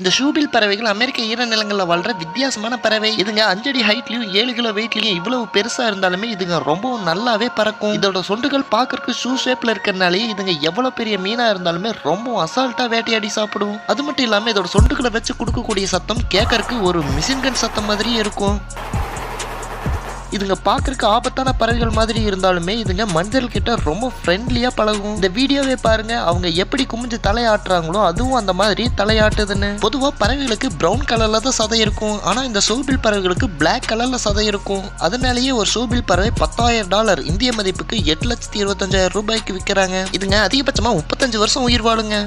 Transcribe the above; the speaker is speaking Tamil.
இந்த ஷூபில் பறவைகள் அமெரிக்க ஈரநிலங்களில் வளர்ற வித்தியாசமான பறவை. இதுங்க 5 அடி ஹைட்லையும் 7 கிலோ வெயிட்லையும் இவ்வளவு பெருசா இருந்தாலுமே இதுங்க ரொம்பவும் நல்லாவே பறக்கும். இதோட சொண்டுகள் பார்க்கறதுக்கு ஷூ ஷேப்ல இருக்கிறதுனாலேயே இதுங்க எவ்வளவு பெரிய மீனா இருந்தாலுமே ரொம்பவும் அசால்ட்டா வேட்டையாடி சாப்பிடும். அது மட்டும் இல்லாம இதோட சொண்டுகளை வச்சு கொடுக்கக்கூடிய சத்தம் கேட்கறதுக்கு ஒரு மிஷின்கன் சத்தம் மாதிரியே இருக்கும். இதுங்க பார்க்கறதுக்கு ஆபத்தான பறவைகள் மாதிரி இருந்தாலுமே இதுங்க மனிதர்கள் கிட்ட ரொம்ப ஃப்ரெண்ட்லியா பழகும். இந்த வீடியோவை பாருங்க, அவங்க எப்படி குமிஞ்சு தலையாட்டுறாங்களோ அதுவும் அந்த மாதிரி தலையாட்டுதுன்னு. பொதுவா பறவைகளுக்கு பிரவுன் கலர்ல தான் சதை இருக்கும், ஆனா இந்த ஷூபில் பறவைகளுக்கு பிளாக் கலர்ல சதை இருக்கும். அதனாலேயே ஒரு ஷூபில் பறவை $10,000 இந்திய மதிப்புக்கு 8,25,000 ரூபாய்க்கு விற்கிறாங்க. இதுங்க அதிகபட்சமா 35 வருஷம் உயிர் வாழுங்க.